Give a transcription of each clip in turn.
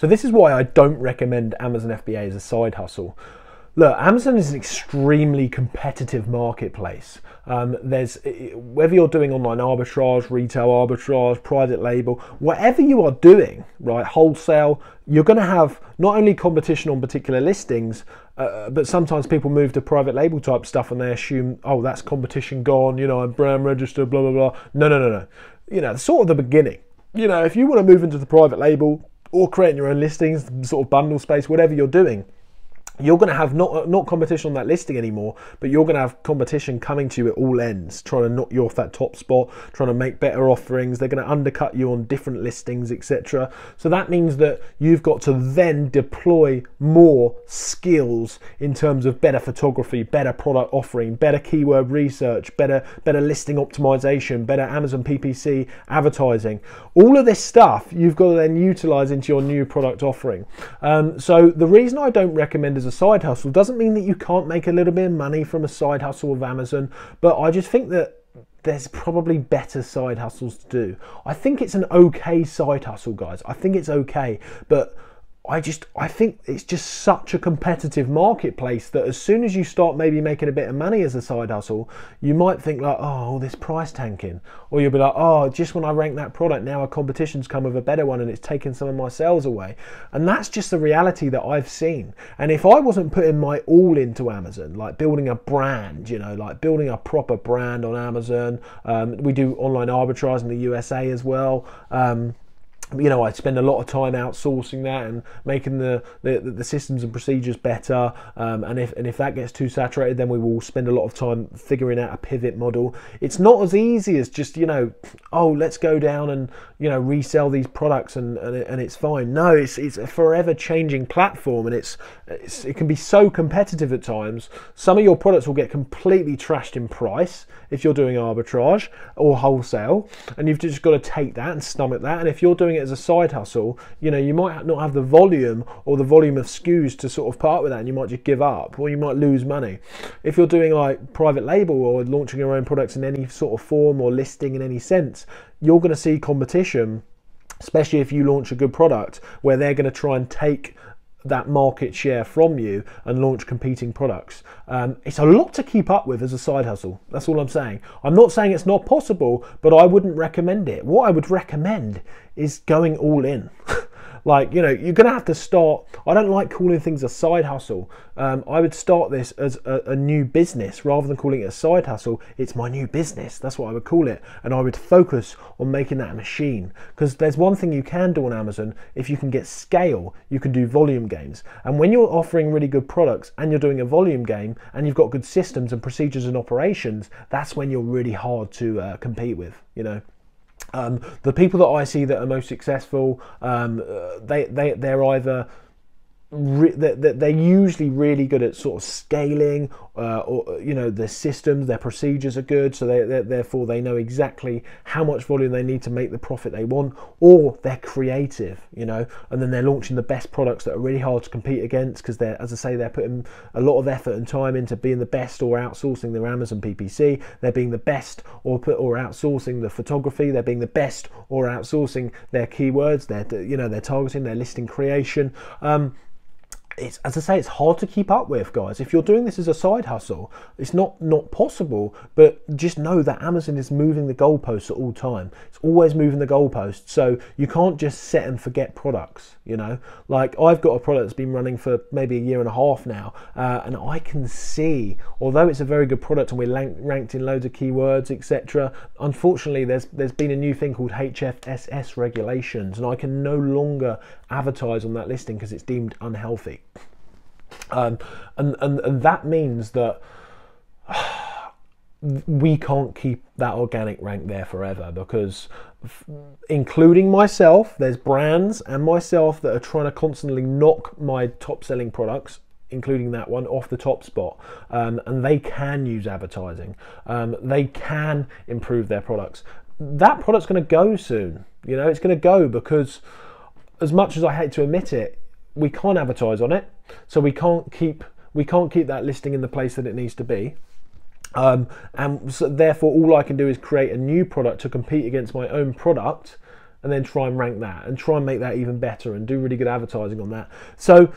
So this is why I don't recommend Amazon FBA as a side hustle. Look, Amazon is an extremely competitive marketplace. Whether you're doing online arbitrage, retail arbitrage, private label, whatever you are doing, right, wholesale, you're going to have not only competition on particular listings, but sometimes people move to private label type stuff and they assume, oh, that's competition gone, you know, I'm brand registered, blah, blah, blah. No, no, no, no. You know, sort of the beginning. You know, if you want to move into the private label or creating your own listings, sort of bundle space, whatever you're doing, you're going to have not competition on that listing anymore, but you're going to have competition coming to you at all ends, trying to knock you off that top spot, trying to make better offerings. They're going to undercut you on different listings, etc. So that means that you've got to then deploy more skills in terms of better photography, better product offering, better keyword research, better listing optimization, better Amazon PPC advertising. All of this stuff you've got to then utilize into your new product offering. So the reason I don't recommend as a side hustle doesn't mean that you can't make a little bit of money from a side hustle of Amazon, but I just think that there's probably better side hustles to do. I think it's an okay side hustle, guys. I think it's okay, but I think it's just such a competitive marketplace that as soon as you start maybe making a bit of money as a side hustle, you might think like, oh, all this price tanking. Or you'll be like, oh, just when I rank that product, now our competition's come with a better one and it's taken some of my sales away. And that's just the reality that I've seen. And if I wasn't putting my all into Amazon, like building a brand, you know, like building a proper brand on Amazon, we do online arbitrage in the USA as well. You know, I spend a lot of time outsourcing that and making the systems and procedures better. And if that gets too saturated, then we will spend a lot of time figuring out a pivot model. It's not as easy as just, you know, oh, let's go down and, you know, resell these products and it's fine. No, it's a forever changing platform, and it can be so competitive at times. Some of your products will get completely trashed in price if you're doing arbitrage or wholesale, and you've just got to take that and stomach that. And if you're doing it as a side hustle, you know, you might not have the volume or the volume of SKUs to sort of part with that, and you might just give up, or you might lose money. If you're doing like private label or launching your own products in any sort of form or listing in any sense, you're going to see competition, especially if you launch a good product, where they're going to try and take that market share from you and launch competing products. It's a lot to keep up with as a side hustle. That's all I'm saying. I'm not saying it's not possible, but I wouldn't recommend it. What I would recommend is going all in. Like, you know, you're going to have to start. I don't like calling things a side hustle. I would start this as a new business rather than calling it a side hustle. It's my new business. That's what I would call it. And I would focus on making that a machine. Because there's one thing you can do on Amazon. If you can get scale, you can do volume games. And when you're offering really good products and you're doing a volume game and you've got good systems and procedures and operations, that's when you're really hard to compete with, you know. The people that I see that are most successful, they're either they're usually really good at sort of scaling, or, you know, their systems, their procedures are good, so therefore they know exactly how much volume they need to make the profit they want, or they're creative, you know, and then they're launching the best products that are really hard to compete against because they're, as I say, they're putting a lot of effort and time into being the best or outsourcing their Amazon PPC, they're being the best or outsourcing the photography, they're being the best or outsourcing their keywords, their, you know, their targeting, their listing creation. It's, as I say, it's hard to keep up with, guys. If you're doing this as a side hustle, it's not possible, but just know that Amazon is moving the goalposts at all time. It's always moving the goalposts, so you can't just set and forget products, you know. Like, I've got a product that's been running for maybe a year and a half now, and I can see, although it's a very good product and we're ranked in loads of keywords, etc., unfortunately there's been a new thing called HFSS regulations, and I can no longer advertise on that listing because it's deemed unhealthy. And that means that we can't keep that organic rank there forever, because including myself, there's brands and myself that are trying to constantly knock my top selling products, including that one, off the top spot. And they can use advertising. They can improve their products. That product's going to go soon. You know, it's going to go, because as much as I hate to admit it, we can't advertise on it, so we can't keep that listing in the place that it needs to be, and so therefore all I can do is create a new product to compete against my own product, and then try and rank that and try and make that even better and do really good advertising on that. So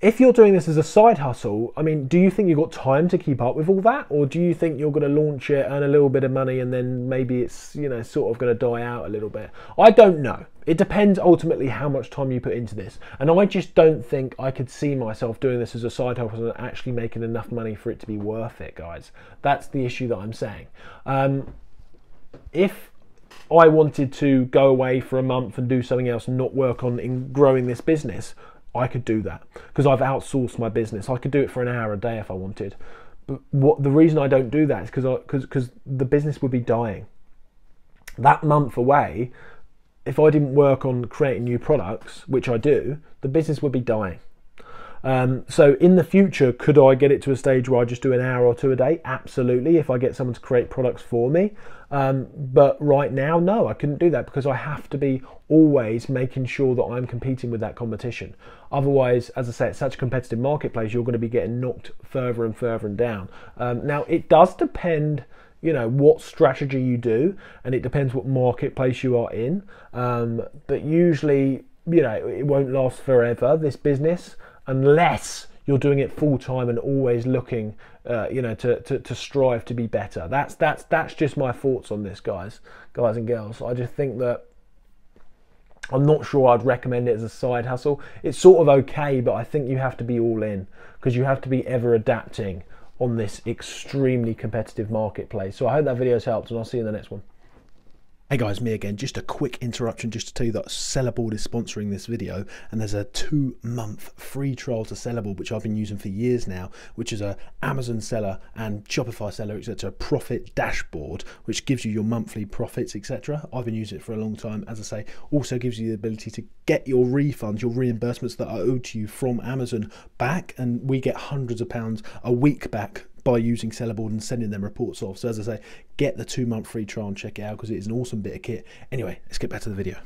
if you're doing this as a side hustle, I mean, do you think you've got time to keep up with all that? Or do you think you're going to launch it, earn a little bit of money, and then maybe it's, you know, sort of going to die out a little bit? I don't know. It depends ultimately how much time you put into this. And I just don't think I could see myself doing this as a side hustle and actually making enough money for it to be worth it, guys. That's the issue that I'm saying. If I wanted to go away for a month and do something else and not work on growing this business, I could do that because I've outsourced my business. I could do it for an hour a day if I wanted. But the reason I don't do that is because the business would be dying. That month away, if I didn't work on creating new products, which I do, the business would be dying. So in the future, could I get it to a stage where I just do an hour or two a day? Absolutely, if I get someone to create products for me. But right now, no, I couldn't do that because I have to be always making sure that I'm competing with that competition. Otherwise, as I say, it's such a competitive marketplace, you're going to be getting knocked further and further and down. Now, it does depend, you know, what strategy you do, and it depends what marketplace you are in. But usually, you know, it won't last forever, this business, unless you're doing it full time and always looking, you know, to strive to be better. That's just my thoughts on this, guys and girls. I just think that I'm not sure I'd recommend it as a side hustle. It's sort of okay, but I think you have to be all in because you have to be ever adapting on this extremely competitive marketplace. So I hope that video's helped, and I'll see you in the next one. Hey guys, me again. Just a quick interruption just to tell you that Sellerboard is sponsoring this video, and there's a 2-month free trial to Sellerboard, which I've been using for years now, which is an Amazon seller and Shopify seller, etc. profit dashboard, which gives you your monthly profits, etc. I've been using it for a long time, as I say. Also gives you the ability to get your refunds, your reimbursements that are owed to you from Amazon back, and we get hundreds of pounds a week back by using Sellerboard and sending them reports off. So as I say, get the 2-month free trial and check it out because it is an awesome bit of kit. Anyway, let's get back to the video.